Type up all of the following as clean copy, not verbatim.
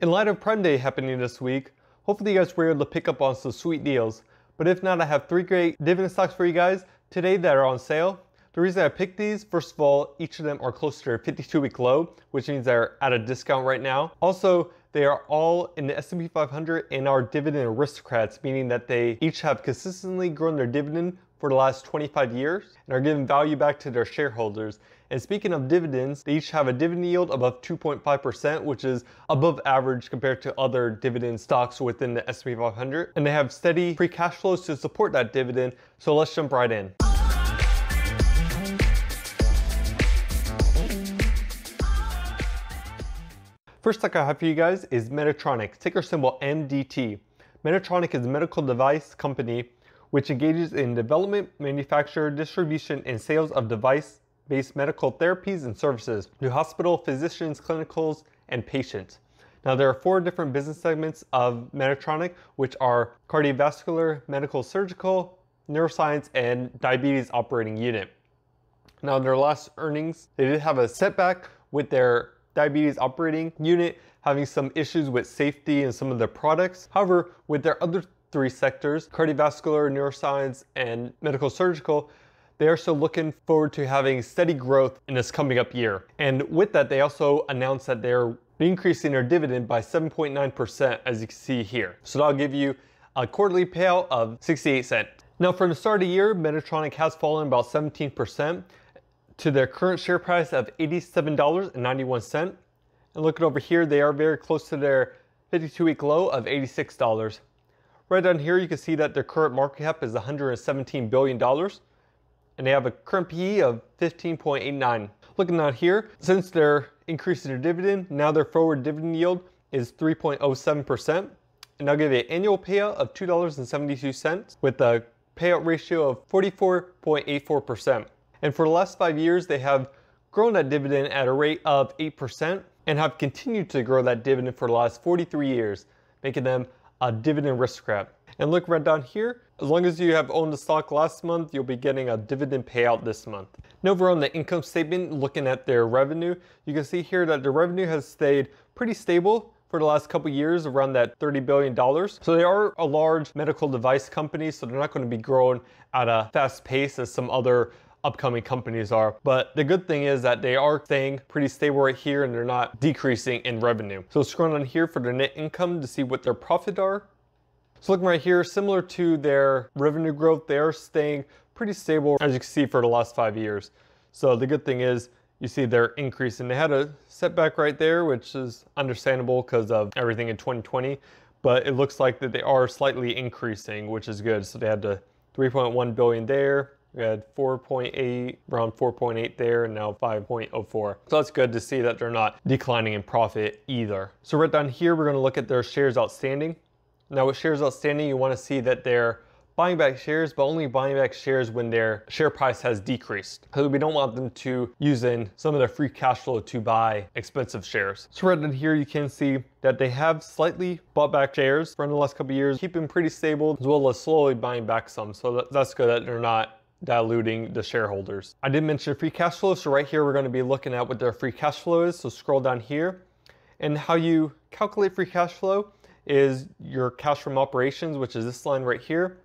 In light of Prime Day happening this week, hopefully you guys were able to pick up on some sweet deals. But if not, I have three great dividend stocks for you guys today that are on sale. The reason I picked these, first of all, each of them are close to their 52-week low, which means they're at a discount right now. Also, they are all in the S&P 500 and are dividend aristocrats, meaning that they each have consistently grown their dividend for the last 25 years and are giving value back to their shareholders. And speaking of dividends, they each have a dividend yield above 2.5%, which is above average compared to other dividend stocks within the S&P 500. And they have steady free cash flows to support that dividend. So let's jump right in. First stock I have for you guys is Medtronic, ticker symbol MDT. Medtronic is a medical device company which engages in development, manufacture, distribution, and sales of device-based medical therapies and services to hospital, physicians, clinicals, and patients. Now, there are four different business segments of Medtronic, which are cardiovascular, medical surgical, neuroscience, and diabetes operating unit. Now, in their last earnings, they did have a setback with their diabetes operating unit, having some issues with safety and some of their products. However, with their other three sectors, cardiovascular, neuroscience, and medical surgical, they are still looking forward to having steady growth in this coming up year. And with that, they also announced that they're increasing their dividend by 7.9%, as you can see here. So that'll give you a quarterly payout of 68 cents. Now, from the start of the year, Medtronic has fallen about 17% to their current share price of $87.91. And looking over here, they are very close to their 52-week low of $86. Right down here, you can see that their current market cap is $117 billion, and they have a current PE of 15.89. Looking out here, since they're increasing their dividend, now their forward dividend yield is 3.07%, and I'll give you an annual payout of $2.72 with a payout ratio of 44.84%. And for the last 5 years, they have grown that dividend at a rate of 8% and have continued to grow that dividend for the last 43 years, making them a dividend aristocrat. And look right down here, as long as you have owned the stock last month, you'll be getting a dividend payout this month. Now, over on the income statement, looking at their revenue, you can see here that the revenue has stayed pretty stable for the last couple years, around that $30 billion. So they are a large medical device company, so they're not going to be growing at a fast pace as some other upcoming companies are. But the good thing is that they are staying pretty stable right here and they're not decreasing in revenue. So scrolling on here for their net income to see what their profit are. So looking right here, similar to their revenue growth, they are staying pretty stable, as you can see, for the last 5 years. So the good thing is you see their increase, and they had a setback right there, which is understandable because of everything in 2020, but it looks like that they are slightly increasing, which is good. So they had the 3.1 billion there. We had 4.8, around 4.8 there, and now 5.04. So that's good to see that they're not declining in profit either. So right down here, we're going to look at their shares outstanding. Now, with shares outstanding, you want to see that they're buying back shares, but only buying back shares when their share price has decreased, because we don't want them to use in some of their free cash flow to buy expensive shares. So right down here, you can see that they have slightly bought back shares for the last couple of years, keeping pretty stable, as well as slowly buying back some. So that's good that they're not diluting the shareholders. I did mention free cash flow, so right here we're going to be looking at what their free cash flow is. So scroll down here, and how you calculate free cash flow is your cash from operations, which is this line right here,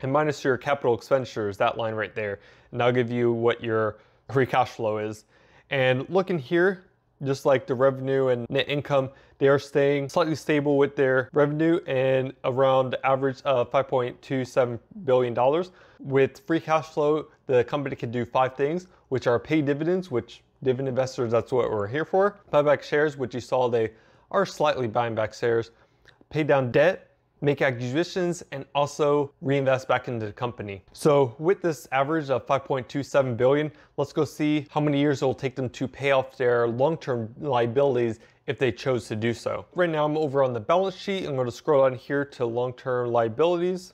and minus your capital expenditures, that line right there, and I'll give you what your free cash flow is. And looking here, just like the revenue and net income, they are staying slightly stable with their revenue and around the average of $5.27 billion. With free cash flow, the company can do five things, which are pay dividends, which dividend investors, that's what we're here for. Buy back shares, which you saw they are slightly buying back shares. Pay down debt, make acquisitions, and also reinvest back into the company. So with this average of 5.27 billion, let's go see how many years it will take them to pay off their long-term liabilities if they chose to do so. Right now I'm over on the balance sheet. I'm going to scroll down here to long-term liabilities.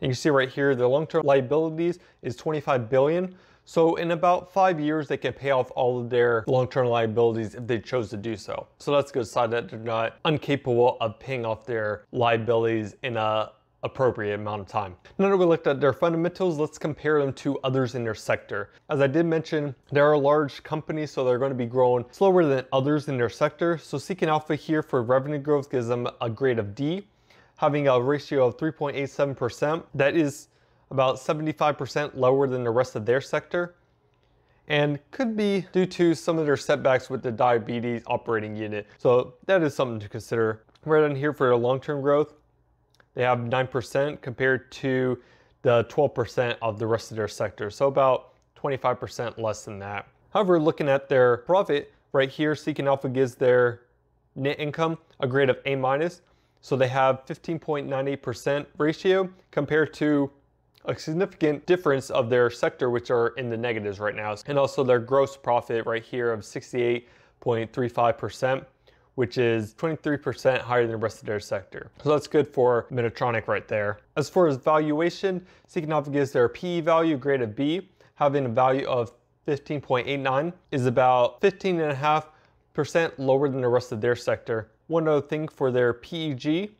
And you can see right here, their long-term liabilities is 25 billion. So in about 5 years, they can pay off all of their long-term liabilities if they chose to do so. So that's a good sign that they're not incapable of paying off their liabilities in a appropriate amount of time. Now that we looked at their fundamentals, let's compare them to others in their sector. As I did mention, they are a large company, so they're going to be growing slower than others in their sector. So Seeking Alpha here for revenue growth gives them a grade of D, having a ratio of 3.87%. That is about 75% lower than the rest of their sector, and could be due to some of their setbacks with the diabetes operating unit. So that is something to consider. Right on here for their long-term growth, they have 9% compared to the 12% of the rest of their sector. So about 25% less than that. However, looking at their profit right here, Seeking Alpha gives their net income a grade of A-. So they have 15.98% ratio compared to a significant difference of their sector, which are in the negatives right now. And also their gross profit right here of 68.35%, which is 23% higher than the rest of their sector. So that's good for Medtronic right there. As far as valuation, Seeking Alpha gives their PE value grade of B, having a value of 15.89, is about 15.5% lower than the rest of their sector. One other thing for their PEG,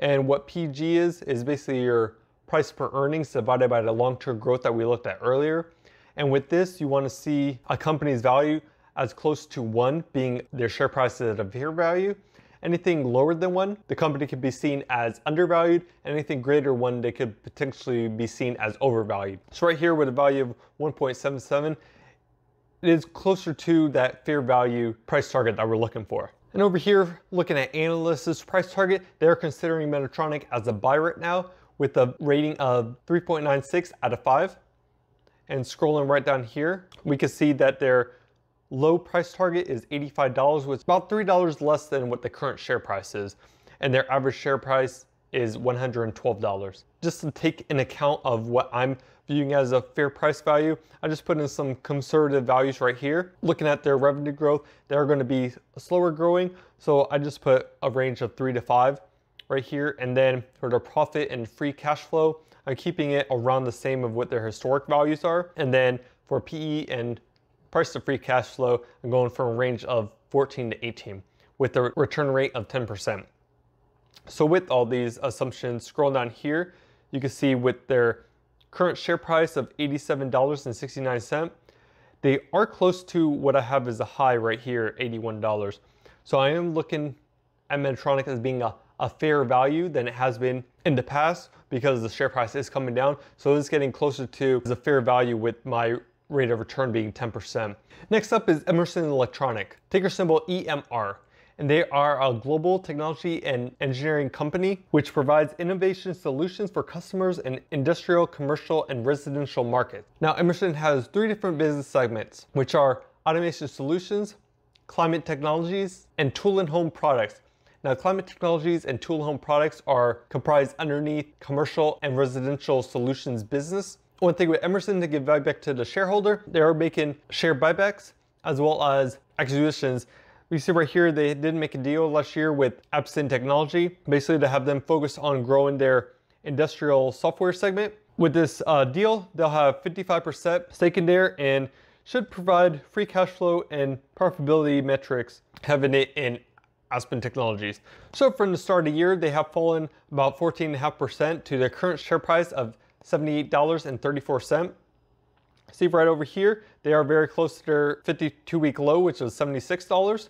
and what PEG is basically your price per earnings divided by the long-term growth that we looked at earlier. And with this, you want to see a company's value as close to 1 being their share price at a fair value. Anything lower than 1, the company could be seen as undervalued. Anything greater than 1, they could potentially be seen as overvalued. So right here with a value of 1.77, it is closer to that fair value price target that we're looking for. And over here, looking at analysts' price target, they're considering Medtronic as a buy right now, with a rating of 3.96 out of 5. And scrolling right down here, we can see that their low price target is $85, which is about $3 less than what the current share price is. And their average share price is $112. Just to take an account of what I'm viewing as a fair price value, I just put in some conservative values right here. Looking at their revenue growth, they're going to be slower growing. So I just put a range of 3 to 5. Right here, and then for their profit and free cash flow, I'm keeping it around the same of what their historic values are. And then for PE and price to free cash flow, I'm going from a range of 14 to 18 with a return rate of 10%. So with all these assumptions, scroll down here, you can see with their current share price of $87.69, they are close to what I have as a high right here, $81. So I am looking at Medtronic as being a fair value than it has been in the past, because the share price is coming down. So it's getting closer to the fair value with my rate of return being 10%. Next up is Emerson Electric, ticker symbol EMR. And they are a global technology and engineering company which provides innovation solutions for customers in industrial, commercial, and residential markets. Now Emerson has 3 different business segments, which are automation solutions, climate technologies, and tool and home products. Now, climate technologies and tool home products are comprised underneath commercial and residential solutions business. One thing with Emerson to give value back to the shareholder, they are making share buybacks as well as acquisitions. You see right here, they did make a deal last year with AspenTech, basically to have them focus on growing their industrial software segment. With this deal, they'll have 55% stake in there and should provide free cash flow and profitability metrics, having it in Aspen Technologies. So from the start of the year, they have fallen about 14.5% to their current share price of $78.34. See right over here, they are very close to their 52-week low, which was $76.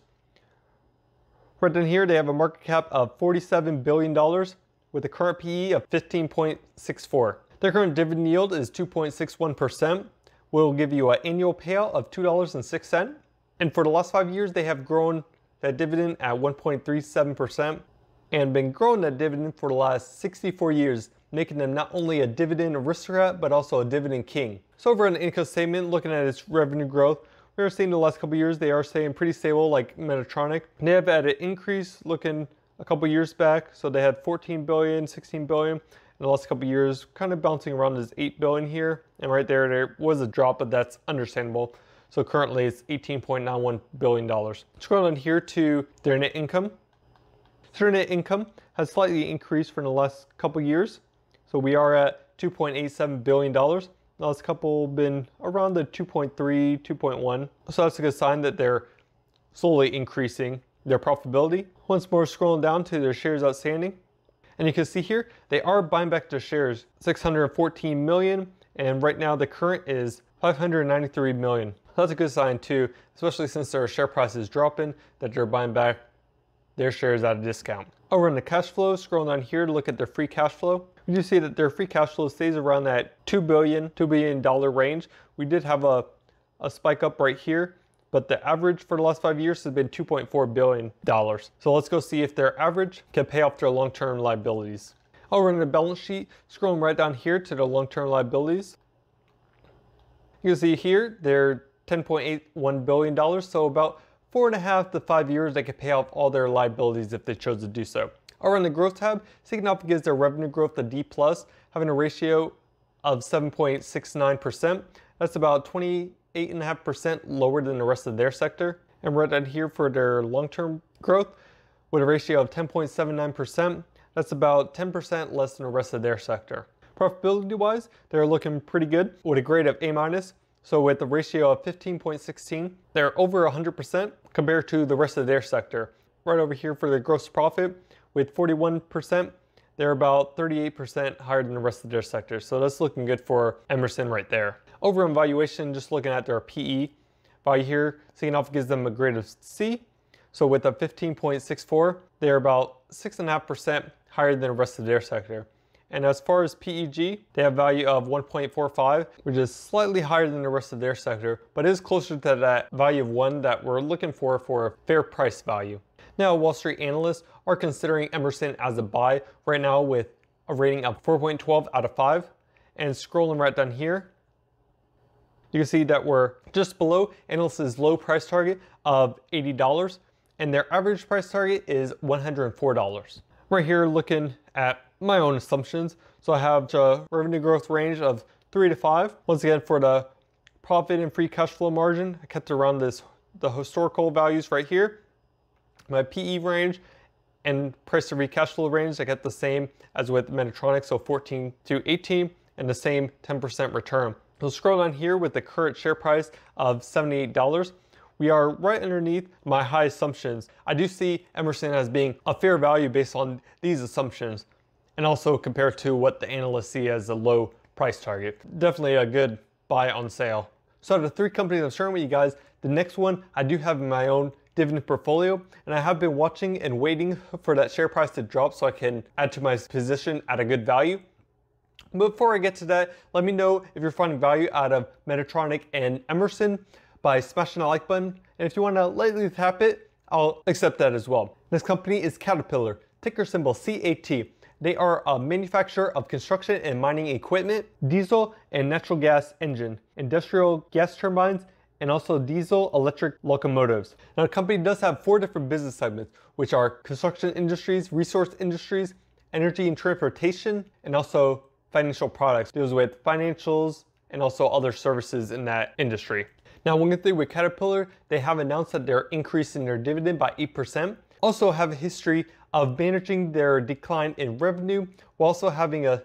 Right down here, they have a market cap of $47 billion with a current PE of 15.64. Their current dividend yield is 2.61%, will give you an annual payout of $2.06. And for the last 5 years, they have grown that dividend at 1.37% and been growing that dividend for the last 64 years, making them not only a dividend aristocrat, but also a dividend king. So over on the income statement, looking at its revenue growth, we are seeing the last couple of years, they are staying pretty stable like Medtronic. They have had an increase looking a couple of years back. So they had 14 billion, 16 billion. In the last couple of years, kind of bouncing around this 8 billion here. And right there was a drop, but that's understandable. So currently it's $18.91 billion. Scroll down here to their net income. So their net income has slightly increased from the last couple years. So we are at $2.87 billion. The last couple been around the 2.3, 2.1. So that's a good sign that they're slowly increasing their profitability. Once more, scrolling down to their shares outstanding. And you can see here, they are buying back their shares, 614 million. And right now the current is 593 million. That's a good sign too, especially since their share price is dropping, that they're buying back their shares at a discount. Over in the cash flow, scroll down here to look at their free cash flow. We do see that their free cash flow stays around that $2 billion range. We did have a spike up right here, but the average for the last 5 years has been $2.4 billion. So let's go see if their average can pay off their long-term liabilities. Over in the balance sheet, scrolling right down here to the long-term liabilities. You can see here, they're $10.81 billion, so about 4.5 to 5 years they could pay off all their liabilities if they chose to do so. Over in the growth tab, Seeking Alpha gives their revenue growth a D+, having a ratio of 7.69%. That's about 28.5% lower than the rest of their sector. And right down here for their long-term growth with a ratio of 10.79%. That's about 10% less than the rest of their sector. Profitability-wise, they're looking pretty good with a grade of A-. So with the ratio of 15.16, they're over 100% compared to the rest of their sector. Right over here for the gross profit with 41%, they're about 38% higher than the rest of their sector. So that's looking good for Emerson right there. Over in valuation, just looking at their PE value here, Seeking Alpha gives them a grade of C. So with a 15.64, they're about 6.5% higher than the rest of their sector. And as far as PEG, they have value of 1.45, which is slightly higher than the rest of their sector, but is closer to that value of 1 that we're looking for a fair price value. Now, Wall Street analysts are considering Emerson as a buy right now with a rating of 4.12 out of 5. And scrolling right down here, you can see that we're just below analysts' low price target of $80, and their average price target is $104. Right here, looking at my own assumptions. So I have the revenue growth range of 3 to 5. Once again, for the profit and free cash flow margin, I kept around the historical values right here. My PE range and price to free cash flow range, I kept the same as with Medtronic, so 14 to 18, and the same 10% return. So scroll down here with the current share price of $78. We are right underneath my high assumptions. I do see Emerson as being a fair value based on these assumptions, and also compared to what the analysts see as a low price target. Definitely a good buy on sale. So out of the 3 companies I'm sharing with you guys, the next one I do have in my own dividend portfolio, and I have been watching and waiting for that share price to drop so I can add to my position at a good value. Before I get to that, let me know if you're finding value out of Medtronic and Emerson by smashing the like button. And if you want to lightly tap it, I'll accept that as well. This company is Caterpillar, ticker symbol CAT. They are a manufacturer of construction and mining equipment, diesel and natural gas engine, industrial gas turbines, and also diesel electric locomotives. Now the company does have 4 different business segments, which are construction industries, resource industries, energy and transportation, and also financial products. Deals with financials and also other services in that industry. Now one good thing with Caterpillar, they have announced that they're increasing their dividend by 8%. Also have a history of managing their decline in revenue while also having a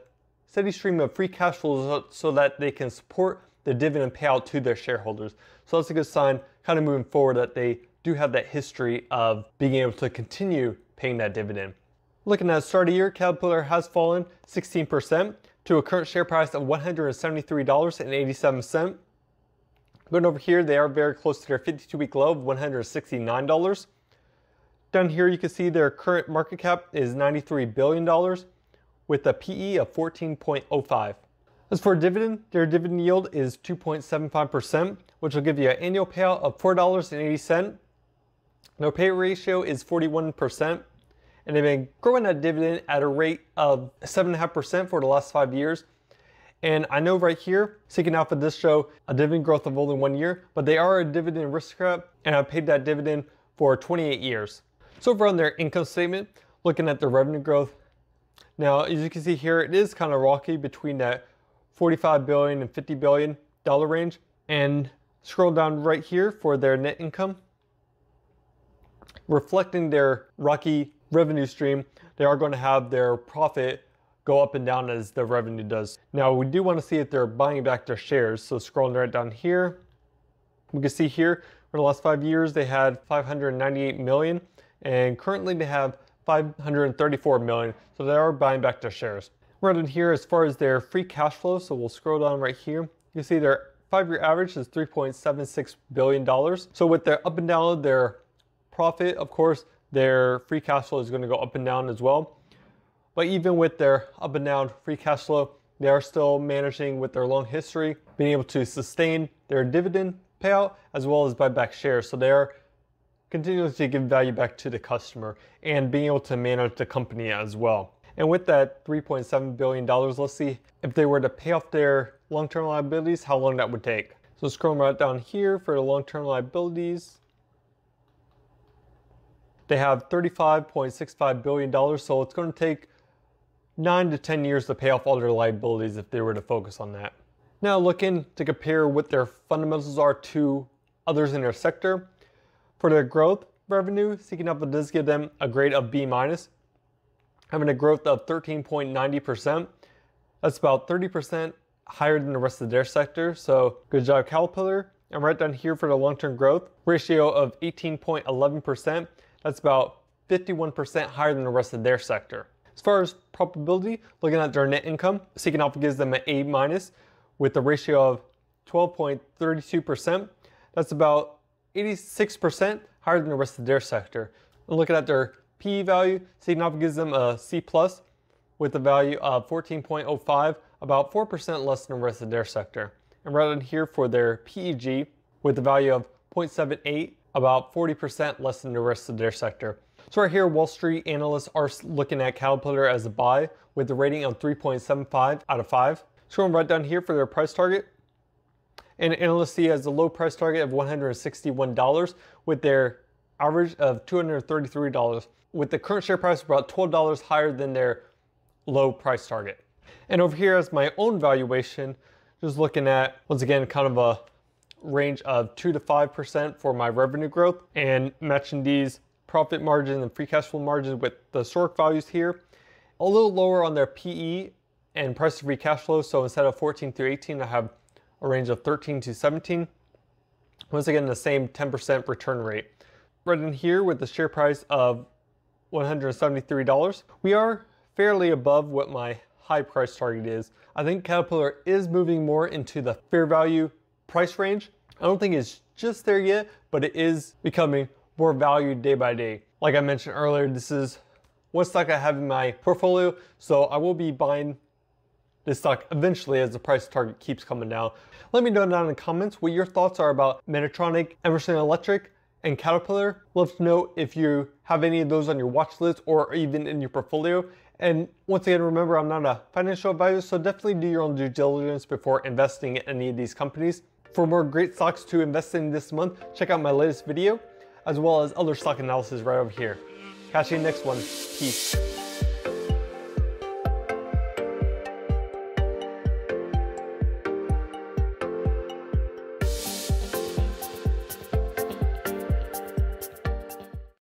steady stream of free cash flows so that they can support the dividend payout to their shareholders. So that's a good sign kind of moving forward that they do have that history of being able to continue paying that dividend. Looking at the start of the year, Caterpillar has fallen 16% to a current share price of $173.87. Going over here, they are very close to their 52-week low of $169. Down here, you can see their current market cap is $93 billion with a PE of 14.05. As for dividend, their dividend yield is 2.75%, which will give you an annual payout of $4.80. Their payout ratio is 41%, and they've been growing that dividend at a rate of 7.5% for the last 5 years. And I know right here, Seeking Alpha does show a dividend growth of only 1 year, but they are a dividend aristocrat, and I paid that dividend for 28 years. So over on their income statement, looking at their revenue growth. Now, as you can see here, it is kind of rocky between that $45 billion and $50 billion range. And scroll down right here for their net income. Reflecting their rocky revenue stream, they are going to have their profit go up and down as the revenue does. Now, we do want to see if they're buying back their shares. So scrolling right down here, we can see here for the last 5 years, they had $598 million. And currently they have $534 million, so they are buying back their shares. We're in here as far as their free cash flow, so we'll scroll down right here. You see their five-year average is $3.76 billion. So with their up and down, their profit, of course, their free cash flow is going to go up and down as well. But even with their up and down free cash flow, they are still managing with their long history, being able to sustain their dividend payout as well as buy back shares. So they are continuing to give value back to the customer and being able to manage the company as well. And with that $3.7 billion, let's see if they were to pay off their long-term liabilities, how long that would take. So scroll right down here for the long-term liabilities. They have $35.65 billion, so it's going to take 9 to 10 years to pay off all their liabilities if they were to focus on that. Now looking to compare what their fundamentals are to others in their sector. For their growth revenue, Seeking Alpha does give them a grade of B-, having a growth of 13.90%. That's about 30% higher than the rest of their sector, so good job Caterpillar. And right down here for the long-term growth ratio of 18.11%. That's about 51% higher than the rest of their sector. As far as profitability, looking at their net income, Seeking Alpha gives them an A- with a ratio of 12.32%. That's about 86% higher than the rest of their sector. And looking at their P value, Seeking Alpha gives them a C+ with a value of 14.05, about 4% less than the rest of their sector. And right on here for their PEG with a value of 0.78, about 40% less than the rest of their sector. So right here, Wall Street analysts are looking at Caterpillar as a buy with a rating of 3.75 out of 5. Scrolling right down here for their price target. And analysts see as a low price target of $161 with their average of $233, with the current share price about $12 higher than their low price target. And over here is my own valuation, just looking at, once again, kind of a range of 2 to 5% for my revenue growth and matching these profit margin and free cash flow margin with the historic values here. A little lower on their PE and price to free cash flow. So instead of 14 through 18, I have a range of 13 to 17. Once again, the same 10% return rate. Right in here with the share price of $173, we are fairly above what my high price target is. I think Caterpillar is moving more into the fair value price range. I don't think it's just there yet, but it is becoming more valued day by day. Like I mentioned earlier, this is one stock I have in my portfolio, so I will be buying this stock eventually as the price target keeps coming down. Let me know down in the comments what your thoughts are about Medtronic, Emerson Electric, and Caterpillar. Let us know if you have any of those on your watch list or even in your portfolio. And once again, remember, I'm not a financial advisor, so definitely do your own due diligence before investing in any of these companies. For more great stocks to invest in this month, check out my latest video, as well as other stock analysis right over here. Catch you in the next one. Peace.